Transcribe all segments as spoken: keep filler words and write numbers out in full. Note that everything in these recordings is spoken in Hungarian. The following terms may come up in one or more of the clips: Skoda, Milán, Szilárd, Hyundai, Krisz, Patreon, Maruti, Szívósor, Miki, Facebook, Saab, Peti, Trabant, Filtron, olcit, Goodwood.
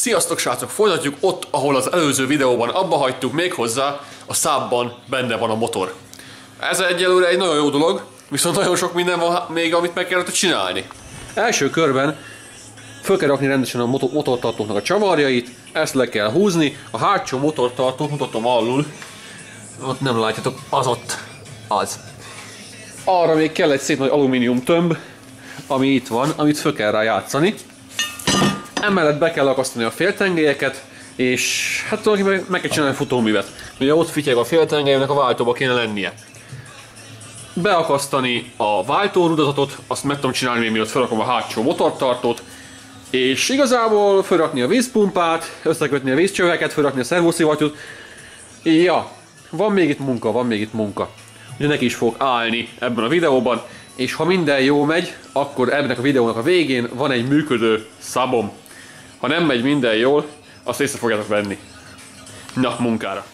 Sziasztok srácok, folytatjuk ott, ahol az előző videóban abba hagytuk, méghozzá a Saabban benne van a motor. Ez egyelőre egy nagyon jó dolog, viszont nagyon sok minden van még, amit meg kellett csinálni. Első körben föl kell rakni rendesen a motortartóknak a csavarjait, ezt le kell húzni, a hátsó motortartót mutatom alul, ott nem látjátok, az ott, az. Arra még kell egy szép nagy alumínium tömb, ami itt van, amit föl kell rá játszani. Emellett be kell akasztani a féltengelyeket, és hát tulajdonképpen meg kell csinálni futóművet. Ugye ott fityeg a féltengelynek, a váltóba kéne lennie. Beakasztani a váltórudazatot, azt meg tudom csinálni még mielőtt felrakom a hátsó motortartót, és igazából felrakni a vízpumpát, összekötni a vízcsöveket, felrakni a szervószivattyút. Ja, van még itt munka, van még itt munka. Ugye neki is fogok állni ebben a videóban, és ha minden jó megy, akkor ennek a videónak a végén van egy működő szabom. Ha nem megy minden jól, azt észre fogjátok venni. Na, munkára!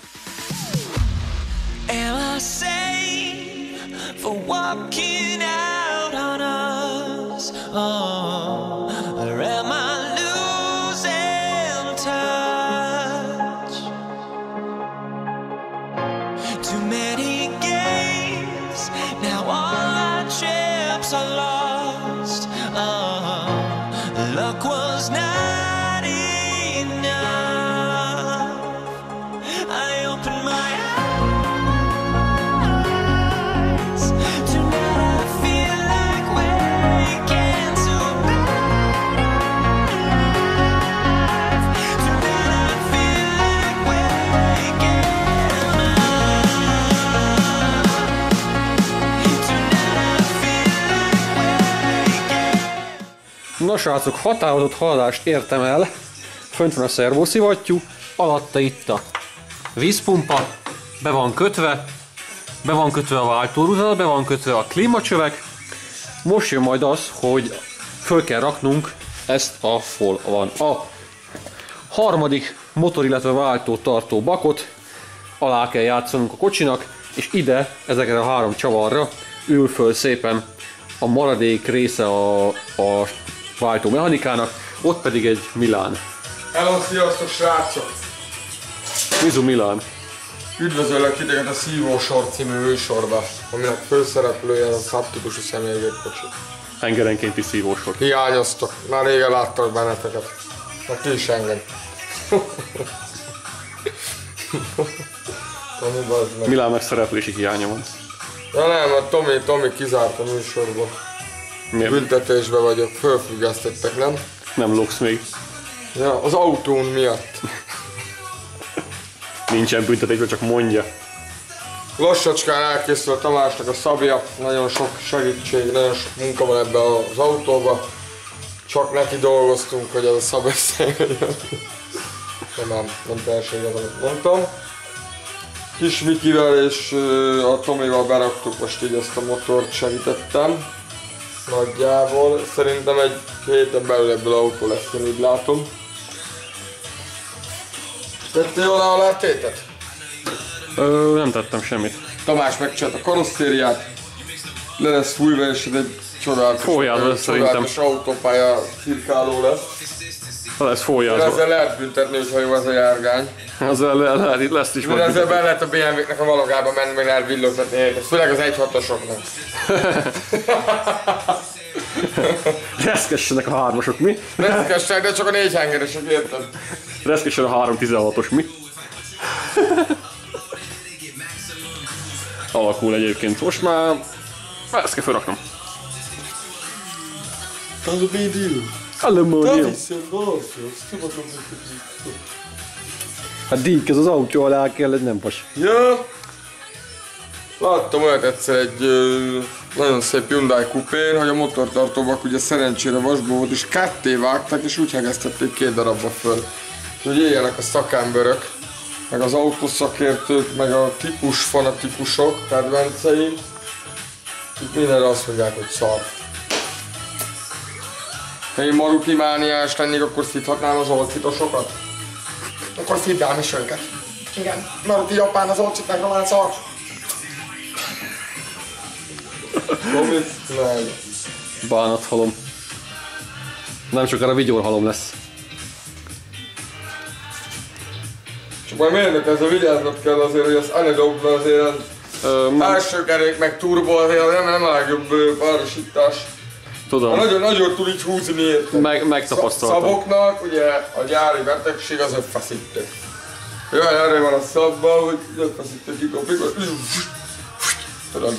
Na srácok, határozott haladást értem el, fönt van a szervószivattyú, alatta itt a vízpumpa, be van kötve, be van kötve a váltóruzal, be van kötve a klímacsövek, most jön majd az, hogy föl kell raknunk ezt a, hol van a harmadik motor, illetve váltó tartó bakot, alá kell játszanunk a kocsinak, és ide, ezekre a három csavarra ül föl szépen a maradék része a, a váltó mechanikának, ott pedig egy Milán. Hello, sziasztok srácok! Mizu Milán. Üdvözöllek titeket a Szívósor című műsorba, aminek főszereplője a Saab típusú személygépkocsi. Tengerenkénti szívósor. Hiányoztok, már régen láttak benneteket. Na ki is engem. Milán meg szereplési hiánya van. Ja nem, a Tomi, Tomi kizárt a műsorból. Miért? Büntetésbe vagyok, fölfüggesztettek, nem? Nem lógsz még. Ja, az autón miatt. Nincsen büntetésbe, csak mondja. Lassacskán elkészül a Tamásnak a szabja, nagyon sok segítség, nagyon sok munka van ebben az autóban. Csak neki dolgoztunk, hogy ez a szab összejön. Nem, nem teljesen igaz, amit mondtam. Kis Vikivel és a Tomival beraktuk most így ezt a motort, segítettem. Nagyjából, szerintem egy héten belül ebből autó lesz, én így látom. Tettél volna alá tétet? Ö, nem tettem semmit. Tamás megcsinált a karosszériát, le lesz fújva, és ez egy csodálatos, lesz, csodálatos autópálya cirkáló lesz. Ha lesz fólyázva. Ezzel lehet büntetni, hogyha jó ez a járgány. Ezzel le, le, le, lesz is majd. Ezzel be lehet a bé em vé-nek a valagába menni, meg lehet villogtatni érte. Főleg az egy hatosoknak. Reszkessenek a hármasok, mi? Reszkessenek, de csak a négyhengeresek, érted? Reszkessen a három tizenhatos, mi? Alakul egyébként. Most már... ezt kell felraknom. Az a bé dé u. Alumínium. A dík ez az autó alá kell, ez nem pas. Ja. Láttam olyat egyszer egy ö, nagyon szép Hyundai kupén, hogy a motortartóbak ugye szerencsére vasból volt, és ketté vágták, és úgy hegesztették két darabba föl. Úgyhogy éljenek a szakemberök, meg az autószakértők, meg a típus fanatikusok, kedvenceim. Itt mindenre azt mondják, hogy szar. Ha én Maruti mániás lennék, akkor szidhatnám az olcitosokat? Akkor szidnám is őket. Igen, Maruti japán az olcitnek román szar. Bánathalom. Nem sokára vigyorhalom lesz. Csak majd mérnök ezzel vigyáznod kell azért, hogy az anadobban azért az felsőkerék meg turbo azért nem a legjobb párosítás. Tudom. Nagyon-nagyon túl így húzni érted. Meg, megtapasztaltam. Szaboknak ugye a gyári betegség az ötfeszítő. Jaj, erre van a szabban, hogy ötfeszítő kikopik. Tudod.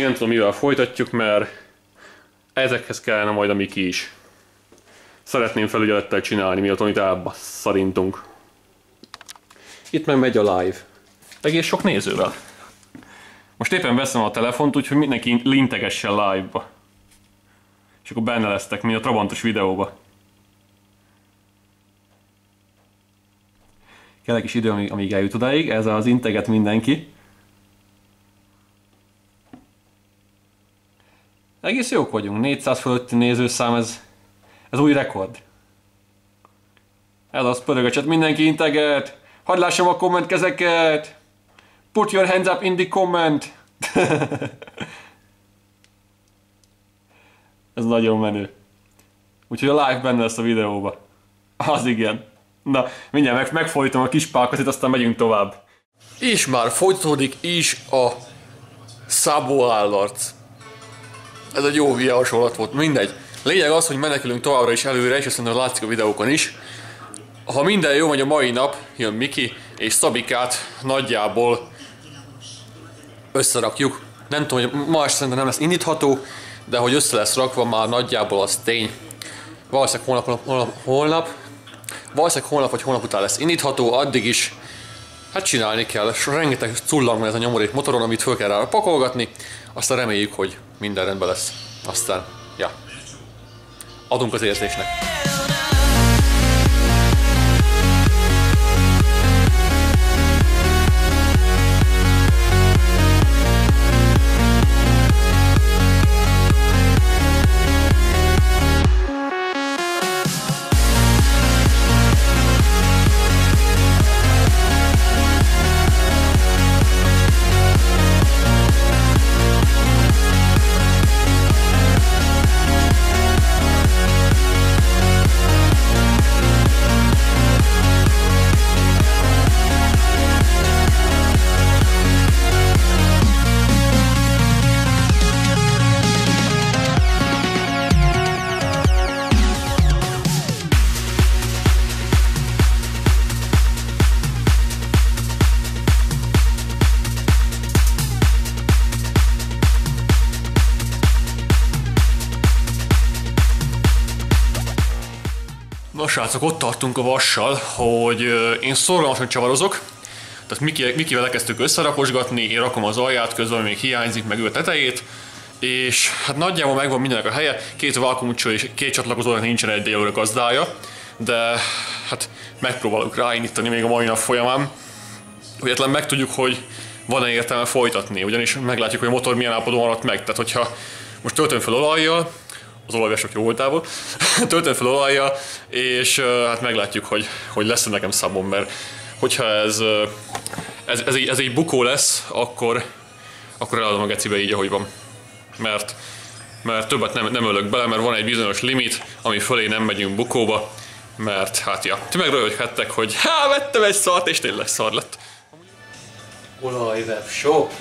Nem tudom, mivel folytatjuk, mert ezekhez kellene majd a Miki is. Szeretném felügyelettel csinálni, miatt itt elbasszarintunk. Itt meg megy a live. Egész sok nézővel. Most éppen veszem a telefont, úgyhogy mindenki lintegessen live-ba. És akkor benne lesztek, mint a trabantos videóba. Kell egy kis idő, amíg eljut odáig, ez az integet mindenki. Egész jók vagyunk, négyszáz fölötti nézőszám, ez, ez új rekord. Ez az, pörög a chat, mindenki integet, hadd lássam a kommentkezeket, put your hands up in the comment. Ez nagyon menő. Úgyhogy a live benne lesz a videóba. Az igen. Na, mindjárt meg, megfojtom a kis pálkacit, aztán megyünk tovább. És már folytatódik is a szabó állarc. Ez egy jó videó hasonlat volt, mindegy. Lényeg az, hogy menekülünk továbbra is előre, és azt mondom, hogy látszik a videókon is. Ha minden jó megy a mai nap, jön Miki, és Szabikát nagyjából összerakjuk. Nem tudom, hogy ma este nem lesz indítható, de hogy össze lesz rakva már nagyjából az tény. Valószínűleg holnap, holnap, holnap, valószínűleg holnap vagy holnap után lesz indítható, addig is hát csinálni kell, és rengeteg cullang van ez a nyomorék motoron, amit föl kell rá pakolgatni, aztán reméljük, hogy minden rendben lesz. Aztán, ja, adunk az érzésnek. Srácok, ott tartunk a vassal, hogy én szorgalmasan csavarozok, tehát Miki, Mikivel elkezdtük összerakosgatni, én rakom az alját, közben még hiányzik, meg ő a tetejét, és hát nagyjából megvan mindenek a helye, két vákumcső és két csatlakozónak nincsen egy délőre gazdája, de hát megpróbálok ráindítani még a mai nap folyamán, véletlenül megtudjuk, hogy van-e értelme folytatni, ugyanis meglátjuk, hogy a motor milyen állapotban maradt meg, tehát hogyha most töltöm fel olajjal, az olajvesek jó voltából, töltöm fel olajjal, és hát meglátjuk, hogy, hogy lesz -e nekem szabom, mert hogyha ez, ez, ez, így, ez így bukó lesz, akkor, akkor eladom a gecibe így, ahogy van. Mert, mert többet nem, nem ölök bele, mert van egy bizonyos limit, ami fölé nem megyünk bukóba, mert hát ja, ti meg röhöghettek, hogy há, vettem egy szart, és tényleg szar lett. Olajwebshop,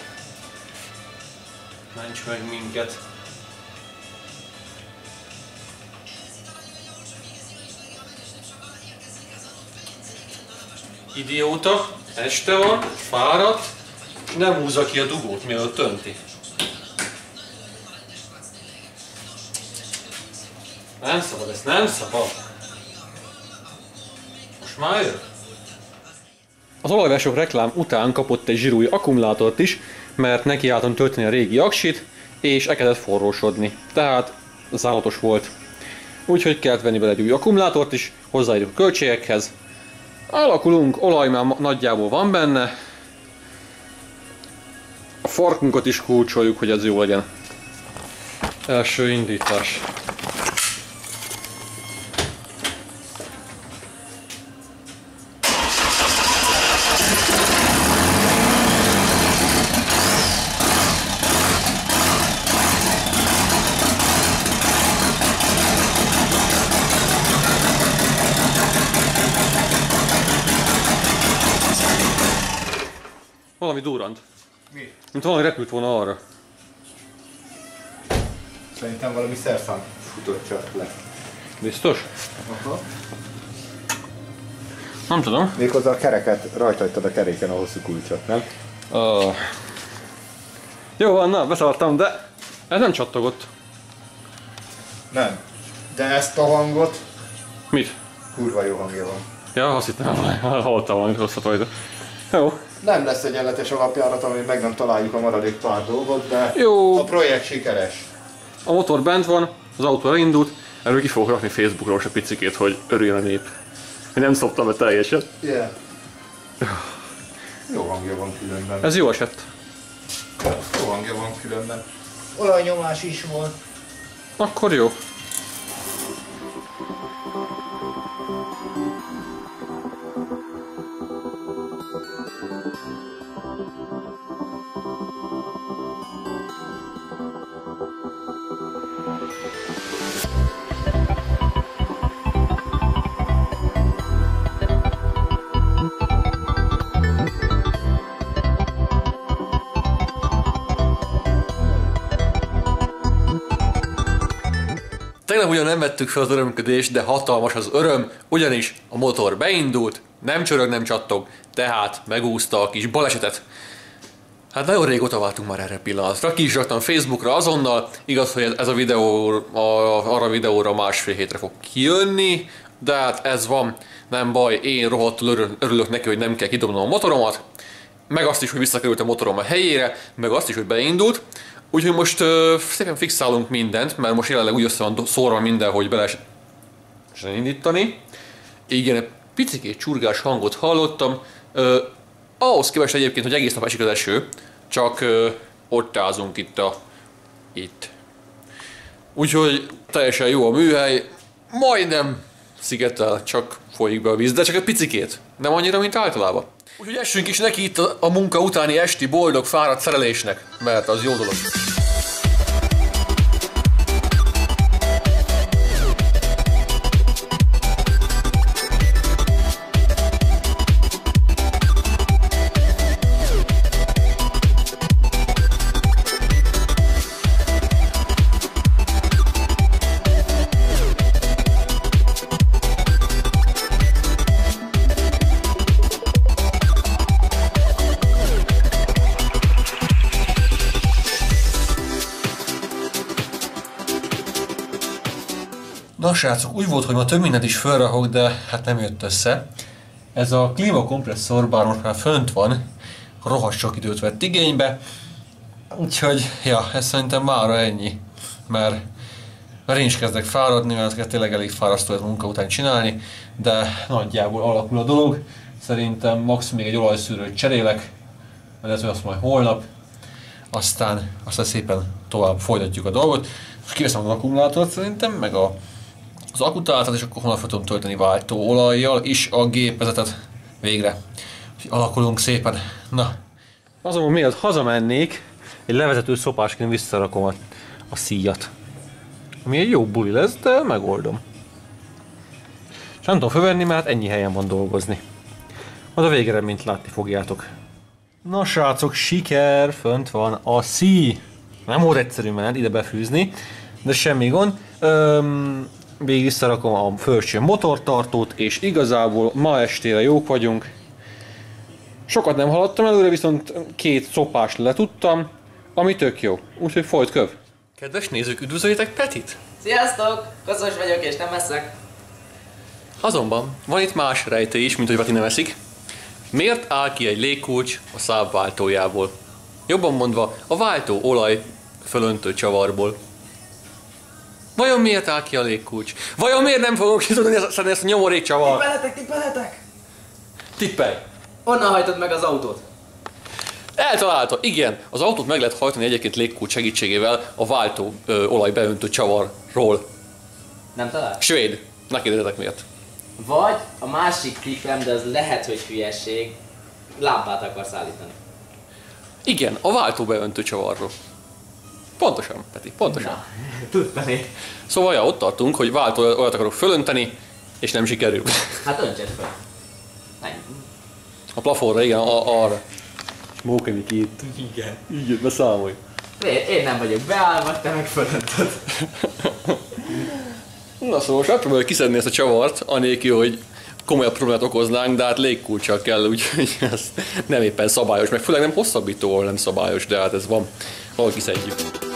ments meg minket. Idióta, este van, fáradt, nem húzza ki a dugót, mielőtt tönti. Nem szabad, ez nem szabad. Most már jön. Az olajvások reklám után kapott egy zsirúj akkumulátort is, mert neki álltam tölteni a régi aksit, és elkezdett forrósodni. Tehát zálatos volt. Úgyhogy kellett venni vele egy új akkumulátort is, hozzáírjuk a költségekhez. Alakulunk, olaj már nagyjából van benne. A farkunkat is kulcsoljuk, hogy ez jó legyen. Első indítás. Valami durrant. Mi? Mint valami repült volna arra. Szerintem valami szerszám futott csak le. Biztos? Aha. Nem tudom. Méghozzá a kereket, rajta hagytad a keréken a hosszú kulcsot, nem? Uh. Jó van, na, beszartam, de ez nem csattogott. Nem. De ezt a hangot... Mit? Kurva jó hangja van. Ja, azt hittem, hallottam valamit rosszat rajta. Jó. Nem lesz egyenletes alapjárat, amit meg nem találjuk a maradék pár dolgot, de jó. A projekt sikeres. A motor bent van, az autó elindult, erről ki fogok rakni Facebookra most a picikét, hogy örüljön a nép. Én nem szoptam be teljesen. Yeah. Jó hangja van különben. Ez jó esett. Jó hangja van különben. Olajnyomás is volt. Akkor jó. Tegnap ugyan nem vettük fel az örömködést, de hatalmas az öröm, ugyanis a motor beindult, nem csörög, nem csattog, tehát megúszta a kis balesetet. Hát nagyon régóta vártunk már erre pillanatra, ki is raktam Facebookra azonnal, igaz, hogy ez a videó, a, arra a videóra másfél hétre fog kijönni, de hát ez van, nem baj, én rohadtul örülök neki, hogy nem kell kidobnom a motoromat, meg azt is, hogy visszakerült a motorom a helyére, meg azt is, hogy beindult. Úgyhogy most ö, szépen fixálunk mindent, mert most jelenleg úgy össze van szórva minden, hogy bele sem indítani. Igen, egy picikét csurgás hangot hallottam. Ö, ahhoz képest egyébként, hogy egész nap esik az eső, csak ö, ott állunk itt a... itt. Úgyhogy teljesen jó a műhely, majdnem szigetel, csak folyik be a víz, de csak egy picikét, nem annyira, mint általában. Úgyhogy essünk is neki itt a, a munka utáni esti boldog, fáradt szerelésnek, mert az jó dolog. Na srácok, úgy volt, hogy ma több mindent is felrakok, de hát nem jött össze. Ez a klímakompresszor, bár most már fönt van, rohadt sok időt vett igénybe. Úgyhogy, ja, ez szerintem mára ennyi. Mert, mert én is kezdek fáradni, mert ezeket tényleg elég fárasztó a munka után csinálni. De nagyjából alakul a dolog. Szerintem max még egy olajszűrőt cserélek, mert ez majd holnap. Aztán, aztán szépen tovább folytatjuk a dolgot. Most kiveszem az akkumulátort szerintem, meg a az akutáltat, és akkor holnap tudom tölteni váltó olajjal is a gépezetet végre. Alakulunk szépen. Na. Azonban miért hazamennék, egy levezető szopásként visszarakom a, a szíjat. Ami egy jó buli lesz, de megoldom. És nem tudom fölvenni, mert ennyi helyen van dolgozni. Az a végre, mint látni fogjátok. Na srácok, siker! Fönt van a szíj! Nem volt egyszerű menet ide befűzni, de semmi gond. Öm, Végig visszarakom a felső motortartót, és igazából ma estére jók vagyunk. Sokat nem haladtam előre, viszont két szopást letudtam, ami tök jó. Úgyhogy folyt köv. Kedves nézők, üdvözöljétek Petit! Sziasztok! Koszos vagyok és nem eszek. Azonban van itt más rejtély is, mint hogy Peti nem eszik. Miért áll ki egy légkulcs a száv váltójából? Jobban mondva, a váltó olaj fölöntő csavarból. Vajon miért áll ki a légkulcs? Vajon miért nem fogok ki tudni szedni ezt a nyomorék csavart? Tippelhetek, tippelhetek! Tippelj! Onnan hajtod meg az autót? Eltalálta, igen. Az autót meg lehet hajtani egyébként légkulcs segítségével a váltó ö, olaj beöntő csavarról. Nem talál? Svéd. Ne kérdezzétek miért. Vagy a másik klippem, de az lehet, hogy hülyeség, lámpát akarsz állítani. Igen, a váltó beöntő csavarról. Pontosan, Peti, pontosan. Na, tudtam én. Szóval ja, ott tartunk, hogy váltó olyat akarok fölönteni, és nem sikerül. Hát öntsed föl. A plafonra, igen, arra. Mókenik itt. Igen. Így jött, beszámolj. Én nem vagyok beállva, te meg fölöntöd. Na szóval most megpróbáljuk kiszedni ezt a csavart, anélkül, hogy komolyabb problémát okoznánk, de hát légkulccsal kell, úgyhogy ez nem éppen szabályos, meg főleg nem hosszabbítóval nem szabályos, de hát ez van. Valahogy kiszedjük.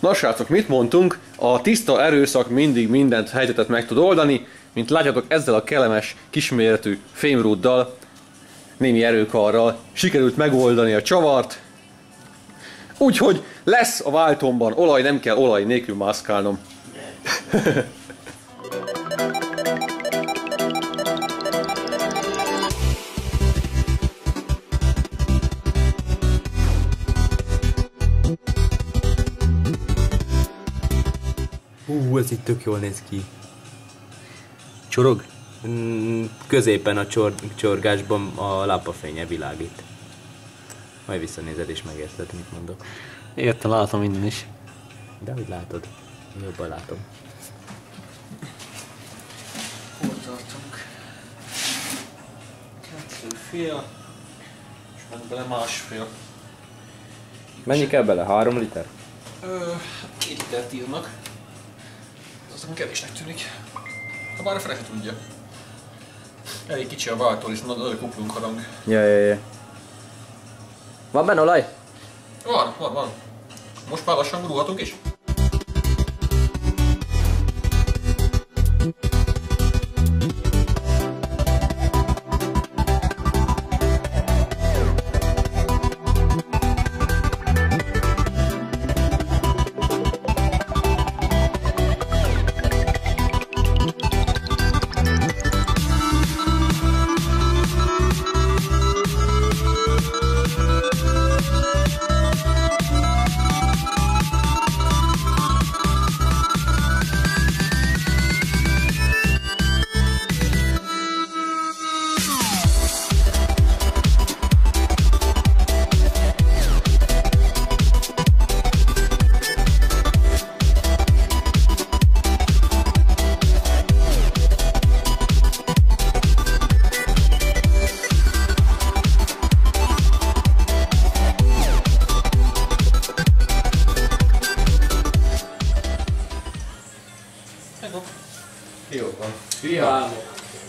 Na srácok, mit mondtunk? A tiszta erőszak mindig mindent helyzetet meg tud oldani, mint látjátok ezzel a kellemes, kisméretű fémrúddal, némi erőkarral sikerült megoldani a csavart. Úgyhogy lesz a váltomban olaj, nem kell olaj nélkül mászkálnom. Hú, ez itt tök jól néz ki. Csorog? Mm, középen a csor csorgásban a lámpafénye világít. Majd visszanézed és megérted, mit mondok. Értem, látom innen is. De hogy látod? Jobban látom. Hol tartunk? kettő fél, és ment bele másfél. Mennyi kell bele? három liter? Ö, két litert írnak. Aztán kevésnek tűnik. Ha bár a fele se tudja. Elég kicsi a váltól, és nagyon kuplunk harang. Jaj, jaj, jaj. Van benne olaj? Van, van, van. Most már lassan gurulhatunk is.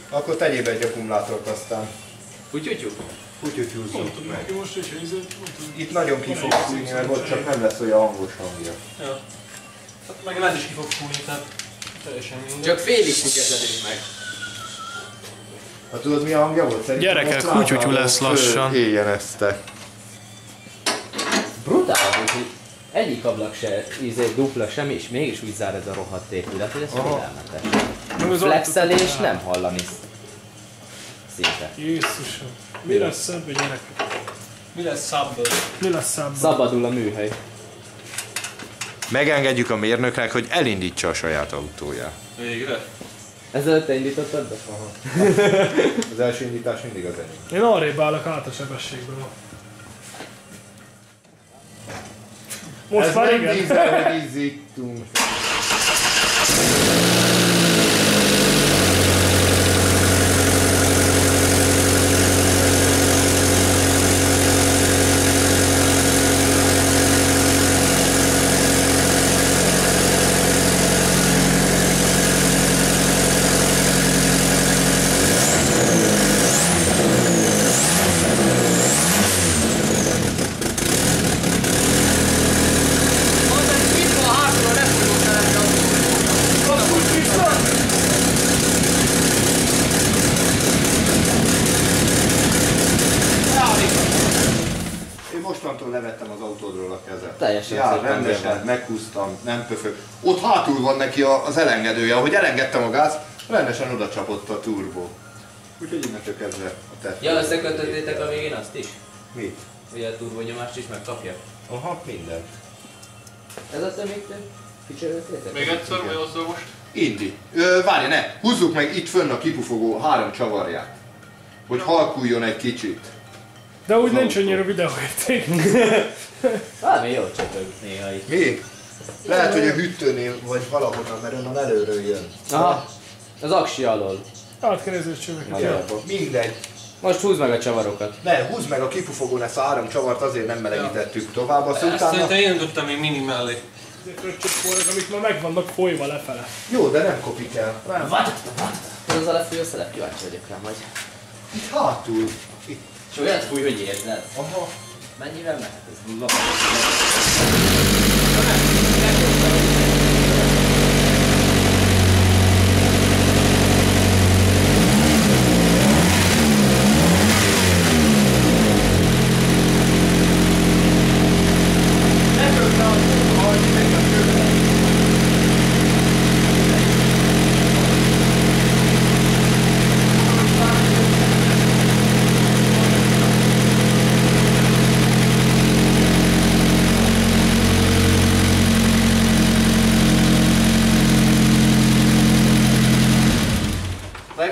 Akkor tegyél be egy akkumulátort aztán. Kutyutyú? Kutyutyú zúgtuk meg. Itt nagyon ki fog fújni, mert ott csak nem lesz olyan hangos hangja. Ja. Hát meg nem is ki fog fújni, tehát teljesen mindegy. Csak félig kikezdetünk meg. Ha tudod mi a hangja volt? Szerintem gyerekek, kutyutyú lesz lassan. Éljen eztek. Brutál, hogy egyik ablak se ízé dupla semmi, és mégis úgy zár ez a rohadt épület, hogy ez félelmetes. Flexelés nem hallani szinte. Jézusom, mi lesz ebből gyerekek? Mi lesz szabad? Mi lesz szabad? Szabadul a műhely. Megengedjük a mérnöknek, hogy elindítsa a saját autóját. Végre? Ezelőtt te indítottad be? Aha. Az első indítás mindig az enyém. Én arrébb állok át a sebességben. Most ez már igen. Levettem az autódról a kezet. Teljesen já, rendesen, meghúztam, nem pöfög. Ott hátul van neki az elengedője, ahogy elengedtem a gáz, rendesen oda csapott a turbó. Úgyhogy innentől kezdve a tett. Ja, összekötöttétek a végén azt is? Mit? Ugye a turbónyomást is megkapja? Aha, mindent. Ez azt még te kicseréltétek? Még egyszer, mi azzal most? Indi. Ö, várja, ne! Húzzuk meg itt fönn a kipufogó három csavarját. Hogy halkuljon egy kicsit. De úgy nincs annyira videóérték. Valami jó csöpög néha itt. Mi? Lehet, hogy a hűtőnél vagy valahonnan, mert onnan előről jön. Aha, az aksi alól. Átkerező csöveket. Mindegy. Most húzd meg a csavarokat. Ne, húzd meg a kipufogón ezt a három csavart, azért nem melegítettük tovább. Azt szerintem én döntem én mini mellé. Amik már meg vannak folyva lefele. Jó, de nem kopik el. Ez a lefújó szelep, kíváncsi vagyok rá majd. Itt hátul. És olyat fúj, hogy érzed. Aha. Mennyivel mehet ez? Nulla.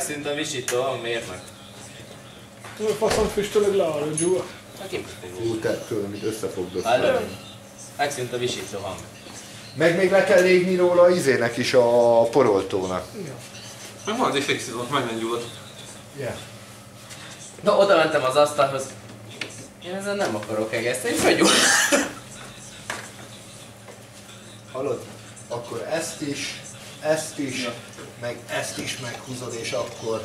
Szerintem visítva van, miért meg? Jó, faszom füstöleg leáll a dzsúva. Hú, tehát tőlem itt összefogdott. Megszűnt a visítva hang. Meg még le kell légni róla az izének is, a poroltónak. Ja. Meg van az is fixítva, meg nem gyújt. Yeah. Na, oda mentem az asztalhoz. Én ezzel nem akarok egészen, így vagyok. Hallod? Akkor ezt is, ezt is. Ja. Meg ezt is meghúzod, és akkor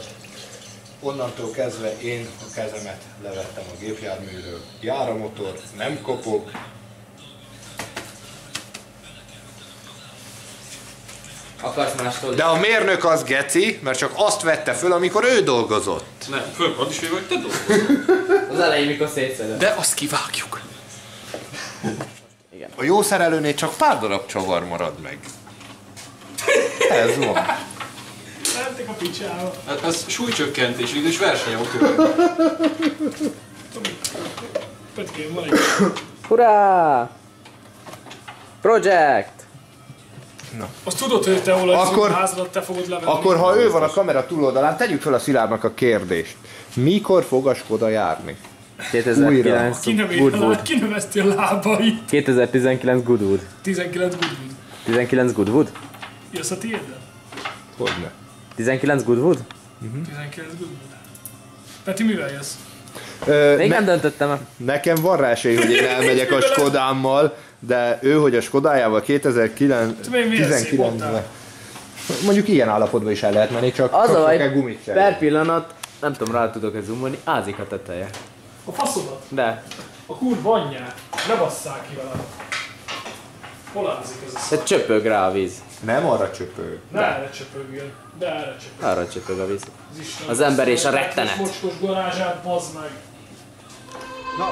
onnantól kezdve én a kezemet levettem a gépjárműről. Jár a motor, nem kopog. Akarsz mástól? De a mérnök az geci, mert csak azt vette föl, amikor ő dolgozott. Nem, föl van is, hogy te dolgozol. Az elején, mikor szétszedett. De azt kivágjuk. Igen. A jó szerelőnél csak pár darab csavar marad meg. Ez van. Mentek a picsába. Hát az súlycsökkentés, és versenyautó. Pötkén van egy. Hurrá! Project! Na. Azt tudod, hogy te hol a házadat te fogod levenni. Akkor ha ő van a kamera túloldalán, tegyük fel a Szilárdnak a kérdést. Mikor fog a Skoda járni? kétezer-tizenkilenc Goodwood. Ki növeszti a lábait? kétezer-tizenkilenc Goodwood. tizenkilenc Goodwood. tizenkilenc Goodwood? Jössz a tiéddel? Hogyne. tizenkilenc Goodwood? Uh-huh. tizenkilenc Goodwood. Peti, mivel jössz? Ö, Még ne nem döntöttem el. Nekem van rá esély, hogy én elmegyek a Skodámmal, de ő, hogy a Skodájával kétezer-tizenkilencben... Mondjuk ilyen állapotban is el lehet menni, csak kapszok-e gumit sem. Per pillanat, nem tudom, rá tudok-e zoomolni, ázik a teteje. A faszodat? De. A kurva anyját, ne basszál ki vele. Hol ázik ez a szar? Tehát csöpög rá a víz. Nem arra csöpög. Ne erre csöpögjön, de erre csöpög. Arra csöpög a víz. Az, Isten az ember és a rettenet. Mocskos garázsát, bazd meg! Na.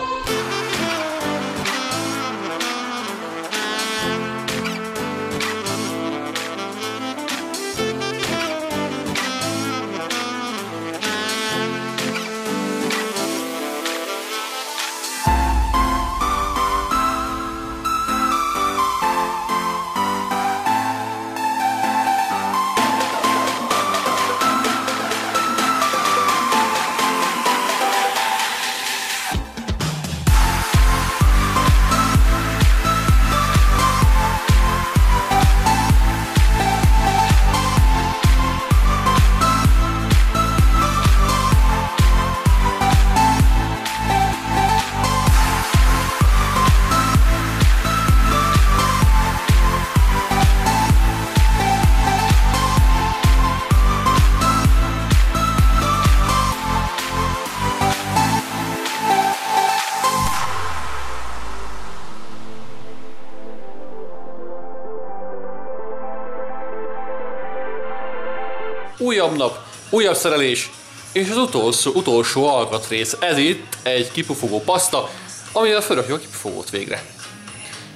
újabb nap, újabb szerelés, és az utolsó, utolsó alkatrész. Ez itt egy kipufogó paszta, amivel felrakjuk a kipufogót végre.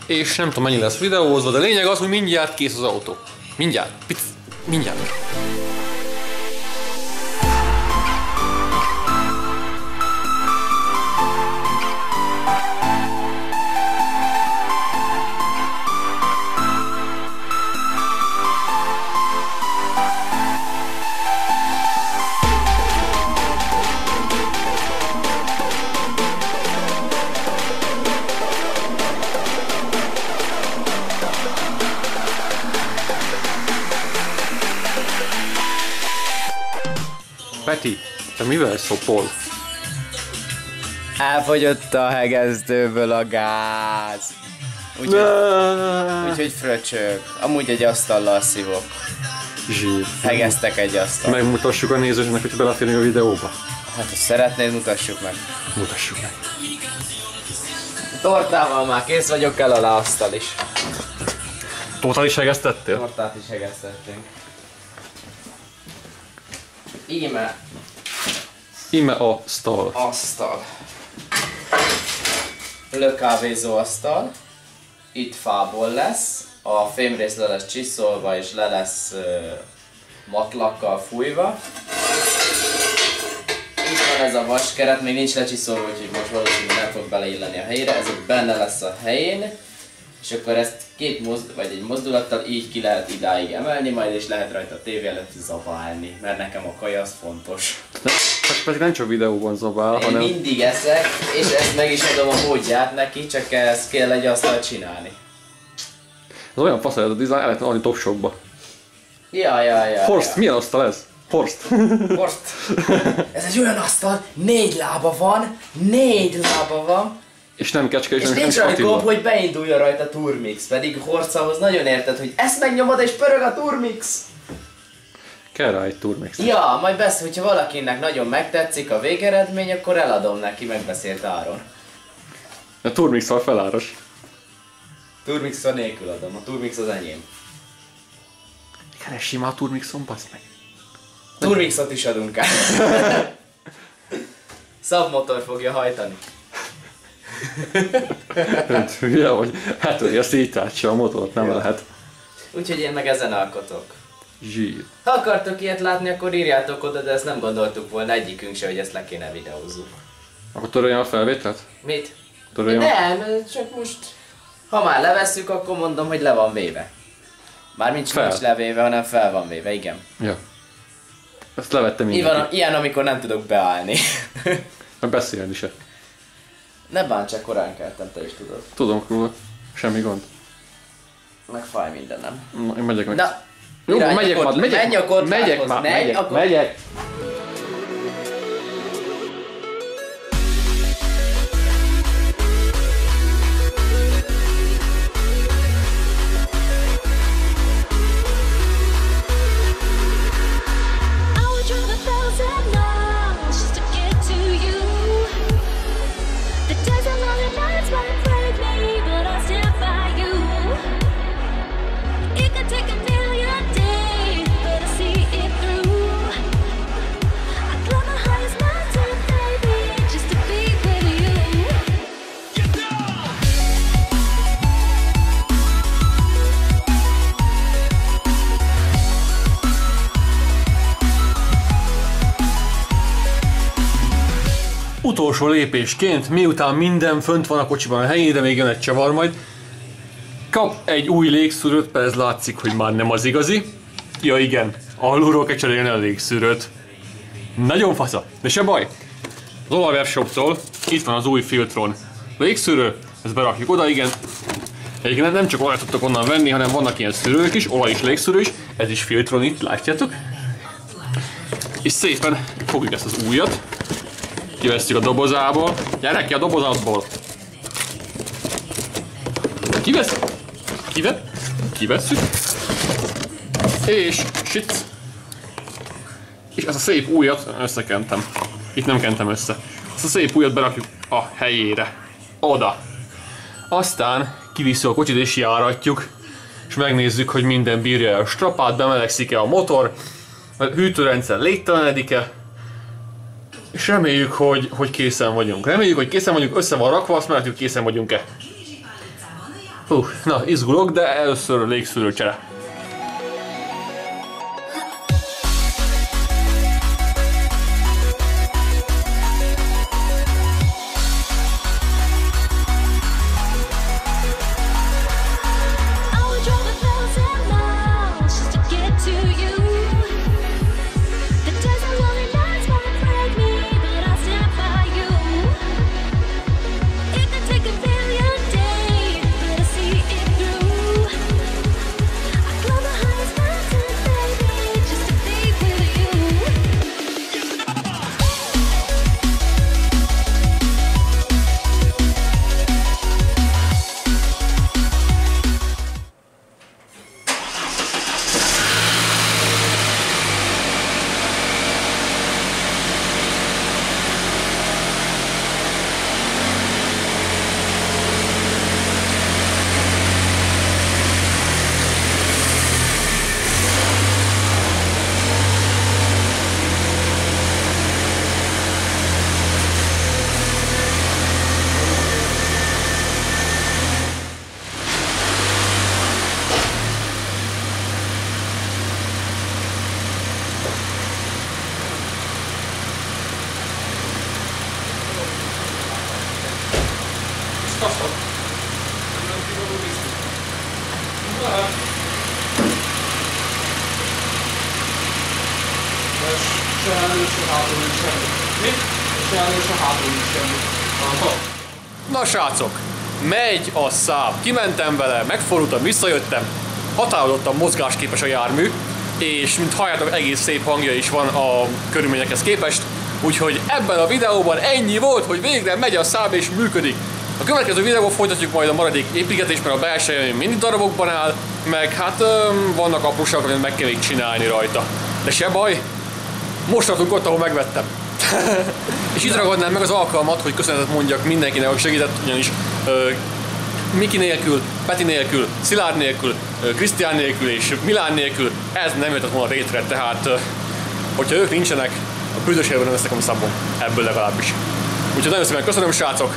És nem tudom, mennyi lesz videózva, de lényeg az, hogy mindjárt kész az autó. Mindjárt. Pic, mindjárt. Peti, te mivel szopol? Elfogyott a hegesztőből a gáz. Úgyhogy úgy, fröcsög. Amúgy egy asztallal szívok. Zsír. Hegeztek egy asztal. Megmutassuk a nézőknek, hogy beleférünk a videóba. Hát, ha szeretnéd, mutassuk meg. Mutassuk meg. A tortával már kész vagyok, el alá asztal is. Tortát is hegesztettél? Tortát is hegesztettünk. Íme. Íme asztal. Asztal. Lökávézó asztal. Itt fából lesz. A fémrész le lesz csiszolva és le lesz uh, matlakkal fújva. Itt van ez a vaskeret, még nincs lecsiszolva, úgyhogy most valószínűleg nem fog beleilleni a helyére. Ez benne lesz a helyén. És akkor ezt két mozd vagy egy mozdulattal így ki lehet idáig emelni, majd és lehet rajta a tévé előtt zabálni, mert nekem a kaja az fontos. Tehát pedig nem csak videóban zabál, én hanem... mindig eszek, és ezt meg is adom a módját neki, csak ezt kell egy asztalt csinálni. Ez olyan fasz, ez a dizájn, el lehet adni Top Shopba. Ja, ja, ja. Horst, ja. Milyen asztal ez? Horst. Horst. Ez egy olyan asztal, négy lába van, négy lába van. És nem kecske, és, és nem nincs rajta, hogy beindulja rajta Turmix, pedig Horcához nagyon érted, hogy ezt megnyomod és pörög a Turmix! Kell rá egy Turmix. Ja, majd besz, hogyha valakinek nagyon megtetszik a végeredmény, akkor eladom neki megbeszélt áron. A Turmix-val feláros. Turmix-val nélkül adom, a Turmix az enyém. Keressi már a Turmixon, baszd meg. Turmixot is adunk át. Szabmotor fogja hajtani. Nem tudja, hogy hát hogy ezt így tártsa a motort, nem lehet. Úgyhogy én meg ezen alkotok. Zsír. Ha akartok ilyet látni, akkor írjátok oda, de ezt nem gondoltuk volna egyikünk se, hogy ezt le kéne videózzuk. Akkor töröljön a felvételt? Mit? Töröljön. Nem, csak most... Ha már levesszük, akkor mondom, hogy le van véve. Mármint nincs levéve, hanem fel van véve, igen. Ja. Ezt levettem így. Ilyen, amikor nem tudok beállni. Meg beszélni se. Ne bánts, csak korán keltem, te is tudod. Tudom róla, semmi gond. Meg fáj mindenem. Na, én megyek meg. Na, jó, irány, megyek már, megyek már, megyek már, megyek, megyek. Utolsó lépésként, miután minden fönt van a kocsiban a helyén, de még jön egy csavar majd, kap egy új légszűrőt, persze ez látszik, hogy már nem az igazi. Ja igen, alulról kell cserélni a légszűrőt. Nagyon fasza, de se baj. Az Olaj Webshoptól itt van az új Filtron légszűrő, ezt berakjuk oda, igen. Egyébként nem csak olajat tudtok onnan venni, hanem vannak ilyen szűrők is, olaj is, légszűrő is, ez is Filtron itt, látjátok. És szépen fogjuk ezt az újat. Kivesztjük a dobozából. Gyere ki a dobozatból! Kivesz... Kive... Kivesszük. És... Shit. És ezt a szép újat összekentem. Itt nem kentem össze. Ezt a szép újat berakjuk a helyére. Oda. Aztán kivisszük a kocsit és járatjuk. És megnézzük, hogy minden bírja a strapát, bemelegszik-e a motor. a hűtőrendszer légtelenedik-e, és reméljük, hogy, hogy készen vagyunk. Reméljük, hogy készen vagyunk, össze van rakva, azt mehetjük, készen vagyunk-e. Hú, na, izgulok, de először a légszűrőcsere. Na srácok, megy a száv. Kimentem vele, megfordultam, visszajöttem. Határozottan mozgásképes a jármű, és mint halljátok, egész szép hangja is van a körülményekhez képest. Úgyhogy ebben a videóban ennyi volt, hogy végre megy a száv és működik. A következő videóban folytatjuk majd a maradék építgetést, mert a belsején mindig darabokban áll, meg hát öm, vannak apróságok, amit meg kell még csinálni rajta. De se baj, most tartunk ott, ahol megvettem. És itt ragadnám meg az alkalmat, hogy köszönetet mondjak mindenkinek, aki segített, ugyanis ö, Miki nélkül, Peti nélkül, Szilárd nélkül, Krisztián nélkül és Milán nélkül ez nem jöhetett volna rétre, tehát ö, hogyha ők nincsenek, a küldösségben nem vesznek a szabon, ebből legalábbis. Úgyhogy nagyon szépen köszönöm, srácok!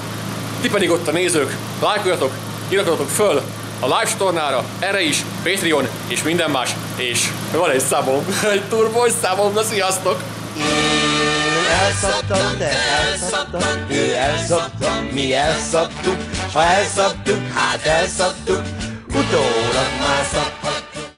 Ti pedig ott a nézők, lájkoljatok, iratkozzatok föl a live csatornára, erre is, Patreon és minden más, és van egy számom, egy turbos számom, na sziasztok! Elszabtam, te elszabtam, ő elszabtam, mi elszabtuk, ha elszabtuk, hát elszabtuk, utólag már szabtuk.